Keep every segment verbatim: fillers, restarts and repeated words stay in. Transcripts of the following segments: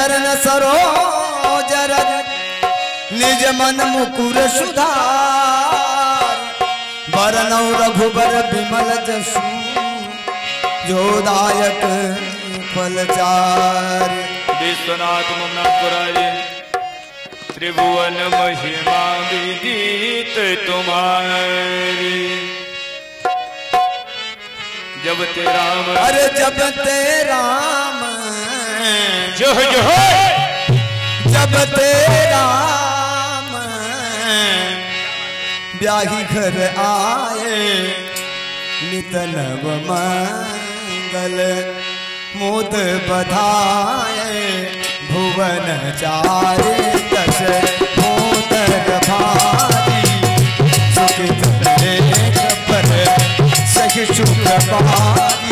चरण सरोज रज निज मन मुकुर सुधार। बरनौ रघुबर बिमल जसु जोदायक फलचार। विश्वनाथ मुकुरारी त्रिभुवन महिमा विदित तुम्हारी। जब ते राम अरे जब ते राम जो जो जब ते राम ब्याही घर आए नित नव मंगल मोद बधाए। भुवन चारे दश मोदक भारी सुखित पर सखी सुख पारी।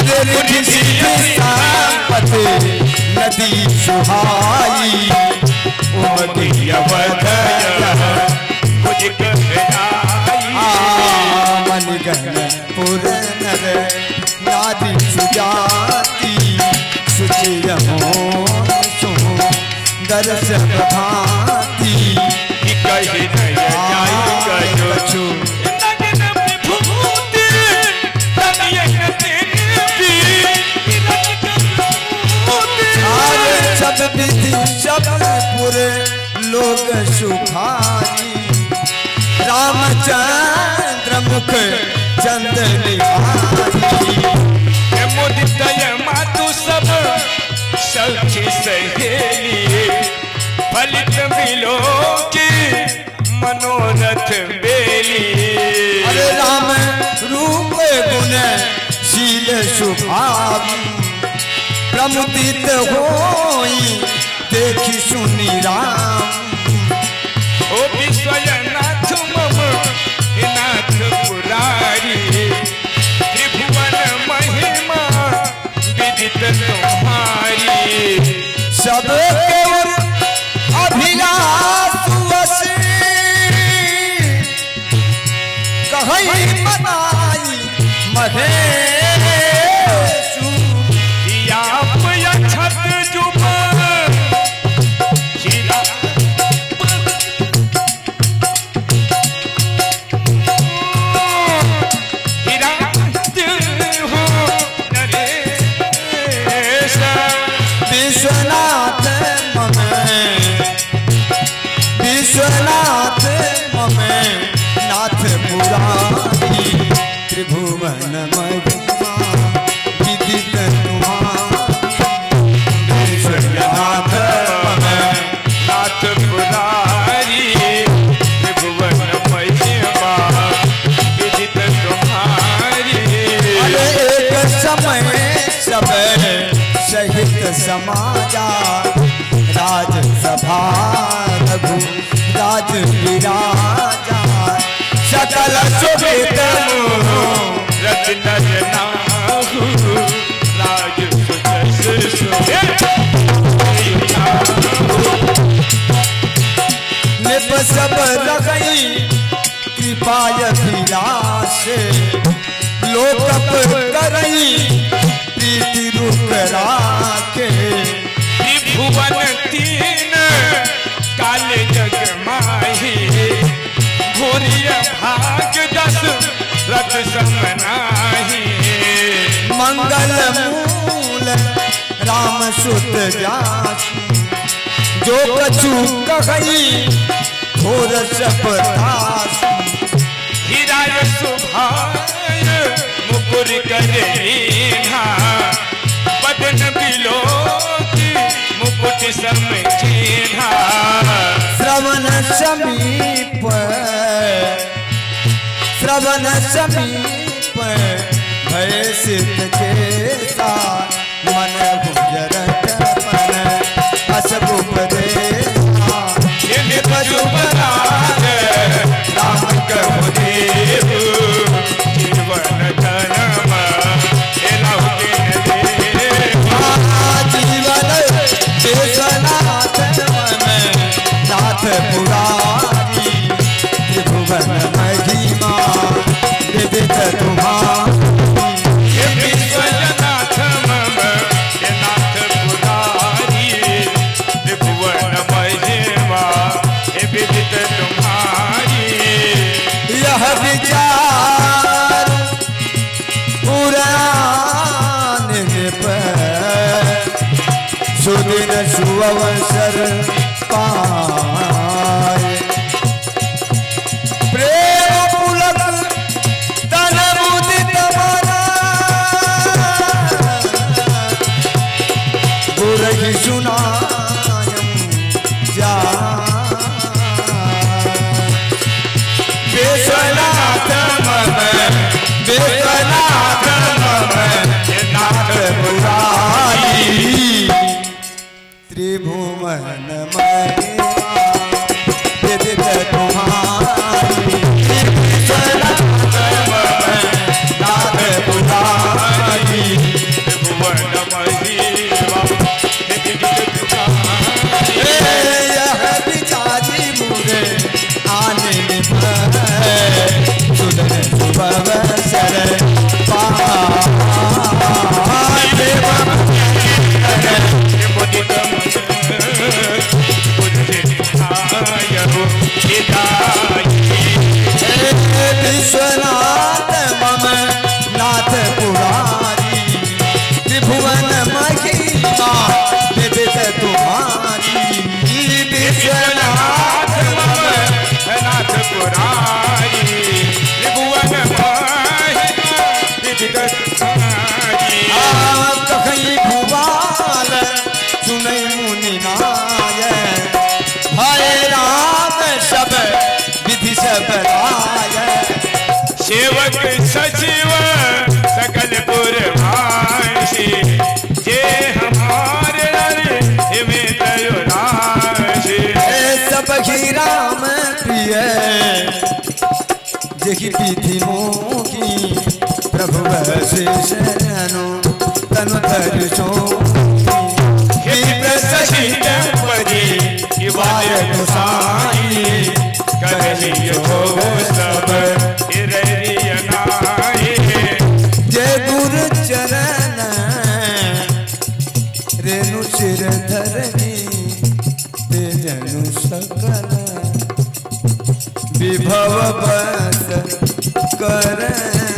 अरे ऋषि संपत्ति नदी सुहाई उमड़ी अवध कुछ मनगन पुर नर नारी सुजाती। सुचिर मोर सो दर्शन भांति कही कछु शबपुर लोग सुखारी। रामचंद्र मुख चंद निहारी मुदित मातु सब सखी सहेली। फलित मिलो की मनोरथ बेली। अरे राम रूप गुण शील सुभावी प्रमुदित होई देखी सुनी राम। ओ विश्वनाथ मम नाथ पुरारी त्रिभुवन महिमा विदित तुम्हारी। सब और अभिलाष वसी कहई मनाई मधे समाजा राजसभा रघु राज विराजा। सकल सुवित रचना राज नृप सब रखई कृपाय विलास। लोकप करई राखे त्रिभुवन तीन काल जग माही। भूरिय भाग दस रथ समनाही। मंगल मूल राम सुत जासु जो कछु कही घोर सपतासु। हिराय सुभाय मुकुर करीना बिलो की मुकुट समझीना। श्रवण समीप श्रवण समीप भय सिद्ध चेता। मन गुजरत मन असुपदेसा बजुपराग राम कहु देव जीवन धर्म पुरारी। त्रिभुवन महिमा विदित तुम्हारी। अवसर पाए प्रेम पुलक तन मुदित मना गुरहि सुनायम त्रिभुवन में विदित तुम्हारी यह पिताजी मुझे आने सुबह विश्वनाथ मम नाथ पुरारी त्रिभुवन महिमा विदित तुम्हारी विश्वनाथ मम नाथ पुरारी त्रिभुवन महिमा विदित तुम्हारी कहीं भुवाल सुनई मुनि नाय हरे राम सब विधि सब सेवक सचिव सकल पुरवासी जे हमारे सब ही राम प्रिय जेहि पीति मोहि प्रभु वशिष्ठनु तनु धरि सोहि सचि परि शिवाय गोसाई कलियो सब जय गुरु चरण रेणु सिर धरनी ते जनु सकल विभव बंद कर